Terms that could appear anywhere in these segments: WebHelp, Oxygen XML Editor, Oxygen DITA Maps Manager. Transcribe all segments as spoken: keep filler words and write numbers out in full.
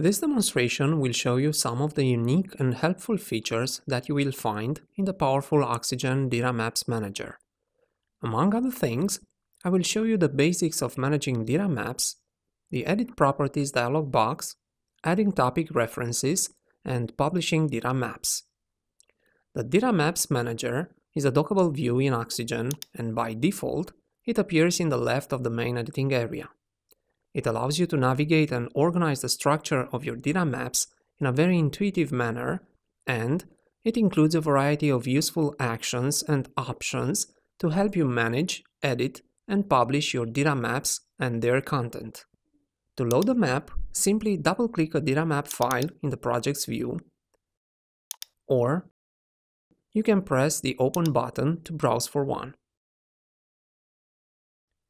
This demonstration will show you some of the unique and helpful features that you will find in the powerful Oxygen DITA Maps Manager. Among other things, I will show you the basics of managing DITA maps, the Edit Properties dialog box, adding topic references, and publishing DITA maps. The DITA Maps Manager is a dockable view in Oxygen, and by default, it appears in the left of the main editing area. It allows you to navigate and organize the structure of your DITA maps in a very intuitive manner, and it includes a variety of useful actions and options to help you manage, edit, and publish your DITA maps and their content. To load a map, simply double-click a DITA map file in the project's view, or you can press the Open button to browse for one.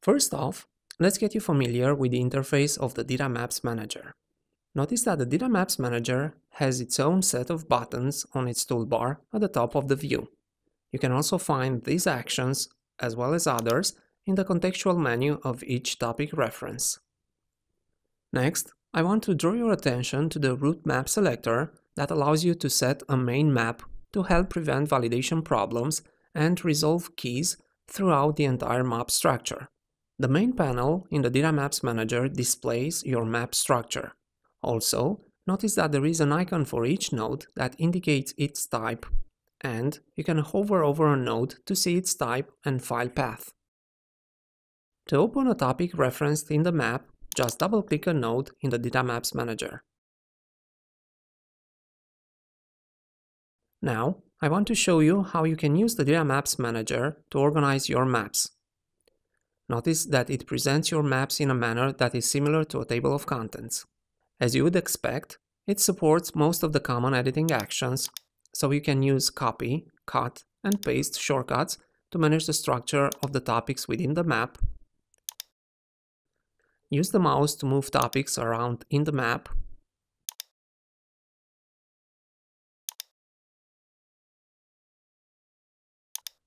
First off, let's get you familiar with the interface of the DITA Maps Manager. Notice that the DITA Maps Manager has its own set of buttons on its toolbar at the top of the view. You can also find these actions, as well as others, in the contextual menu of each topic reference. Next, I want to draw your attention to the route map selector that allows you to set a main map to help prevent validation problems and resolve keys throughout the entire map structure. The main panel in the DITA Maps Manager displays your map structure. Also, notice that there is an icon for each node that indicates its type, and you can hover over a node to see its type and file path. To open a topic referenced in the map, just double-click a node in the DITA Maps Manager. Now, I want to show you how you can use the DITA Maps Manager to organize your maps. Notice that it presents your maps in a manner that is similar to a table of contents. As you would expect, it supports most of the common editing actions, so you can use copy, cut, and paste shortcuts to manage the structure of the topics within the map. Use the mouse to move topics around in the map,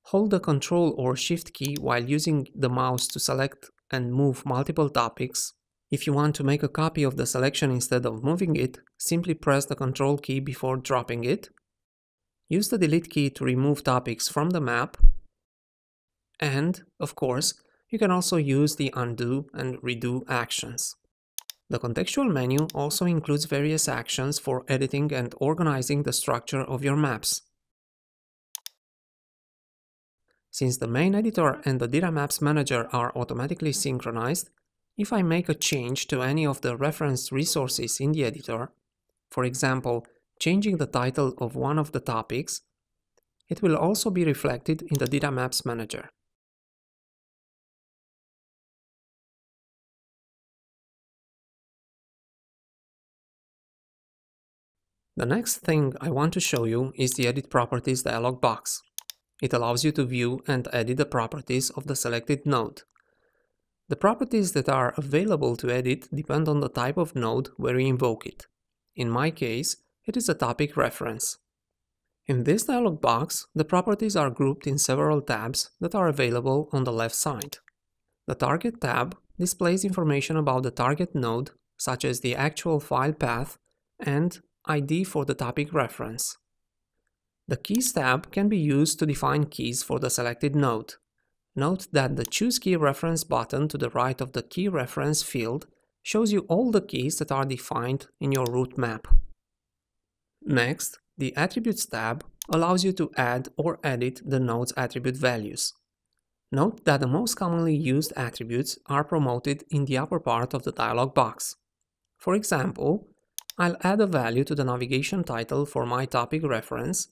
hold the Ctrl or Shift key while using the mouse to select and move multiple topics. If you want to make a copy of the selection instead of moving it, simply press the Ctrl key before dropping it. Use the Delete key to remove topics from the map. And, of course, you can also use the Undo and Redo actions. The contextual menu also includes various actions for editing and organizing the structure of your maps. Since the main editor and the DITA Maps Manager are automatically synchronized, if I make a change to any of the referenced resources in the editor, for example, changing the title of one of the topics, it will also be reflected in the DITA Maps Manager. The next thing I want to show you is the Edit Properties dialog box. It allows you to view and edit the properties of the selected node. The properties that are available to edit depend on the type of node where you invoke it. In my case, it is a topic reference. In this dialog box, the properties are grouped in several tabs that are available on the left side. The Target tab displays information about the target node, such as the actual file path and I D for the topic reference. The Keys tab can be used to define keys for the selected node. Note that the Choose Key Reference button to the right of the Key Reference field shows you all the keys that are defined in your route map. Next, the Attributes tab allows you to add or edit the node's attribute values. Note that the most commonly used attributes are promoted in the upper part of the dialog box. For example, I'll add a value to the navigation title for my topic reference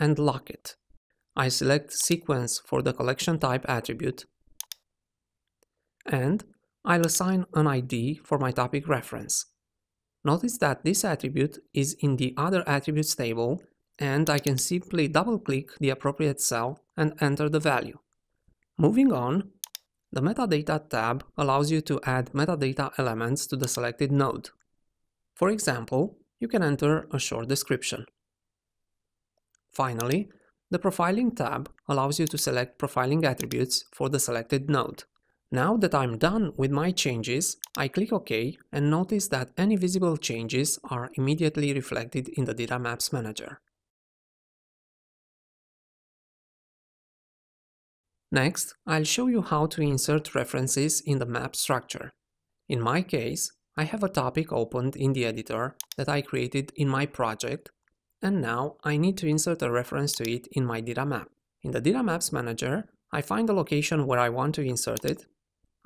and lock it. I select Sequence for the collection type attribute, and I'll assign an I D for my topic reference. Notice that this attribute is in the Other Attributes table, and I can simply double-click the appropriate cell and enter the value. Moving on, the Metadata tab allows you to add metadata elements to the selected node. For example, you can enter a short description. Finally, the Profiling tab allows you to select profiling attributes for the selected node. Now that I'm done with my changes, I click OK and notice that any visible changes are immediately reflected in the DITA Maps Manager. Next, I'll show you how to insert references in the map structure. In my case, I have a topic opened in the editor that I created in my project, and now I need to insert a reference to it in my DITA map. In the DITA Maps Manager, I find the location where I want to insert it,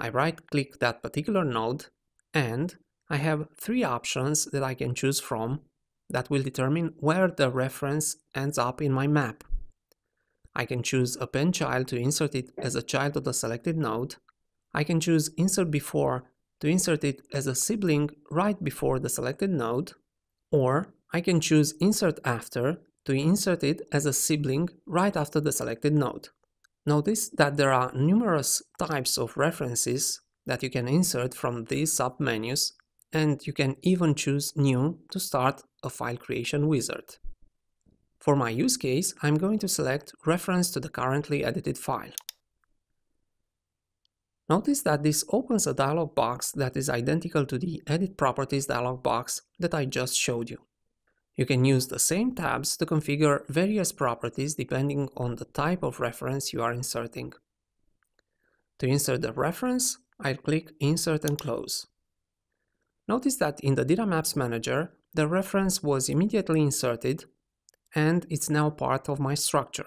I right-click that particular node, and I have three options that I can choose from that will determine where the reference ends up in my map. I can choose Append Child to insert it as a child of the selected node, I can choose Insert Before to insert it as a sibling right before the selected node, or I can choose Insert After to insert it as a sibling right after the selected node. Notice that there are numerous types of references that you can insert from these submenus, and you can even choose New to start a file creation wizard. For my use case, I'm going to select Reference to the currently edited file. Notice that this opens a dialog box that is identical to the Edit Properties dialog box that I just showed you. You can use the same tabs to configure various properties depending on the type of reference you are inserting. To insert the reference, I'll click Insert and Close. Notice that in the DITA Maps Manager, the reference was immediately inserted and it's now part of my structure.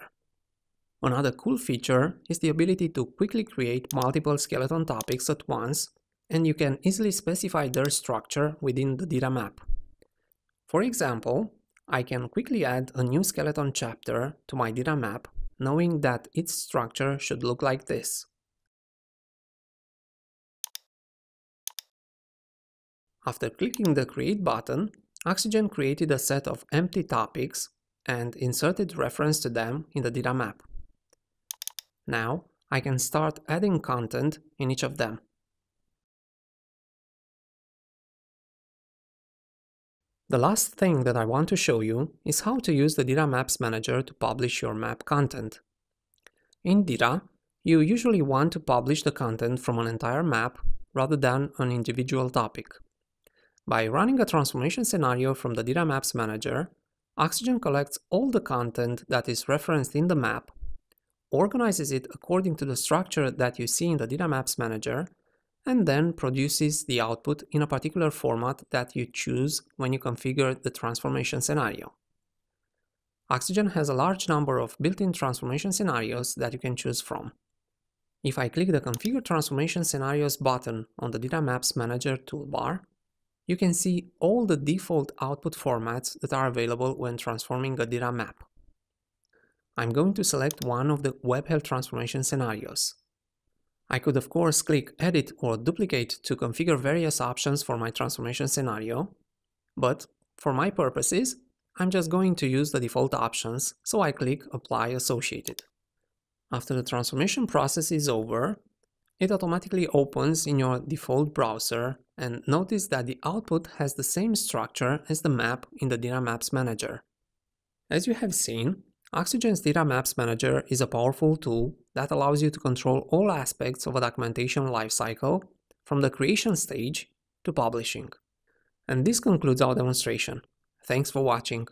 Another cool feature is the ability to quickly create multiple skeleton topics at once, and you can easily specify their structure within the DITA map. For example, I can quickly add a new skeleton chapter to my DITA map, knowing that its structure should look like this. After clicking the Create button, Oxygen created a set of empty topics and inserted reference to them in the DITA map. Now, I can start adding content in each of them. The last thing that I want to show you is how to use the DITA Maps Manager to publish your map content. In DITA, you usually want to publish the content from an entire map rather than an individual topic. By running a transformation scenario from the DITA Maps Manager, Oxygen collects all the content that is referenced in the map, organizes it according to the structure that you see in the DITA Maps Manager, and then produces the output in a particular format that you choose when you configure the transformation scenario. Oxygen has a large number of built-in transformation scenarios that you can choose from. If I click the Configure Transformation Scenarios button on the DITA Maps Manager toolbar, you can see all the default output formats that are available when transforming a DITA map. I'm going to select one of the WebHelp transformation scenarios. I could of course click Edit or Duplicate to configure various options for my transformation scenario, but for my purposes, I'm just going to use the default options, so I click Apply Associated. After the transformation process is over, it automatically opens in your default browser, and notice that the output has the same structure as the map in the DITA Maps Manager. As you have seen, Oxygen's DITA Maps Manager is a powerful tool that allows you to control all aspects of a documentation lifecycle, from the creation stage to publishing. And this concludes our demonstration. Thanks for watching.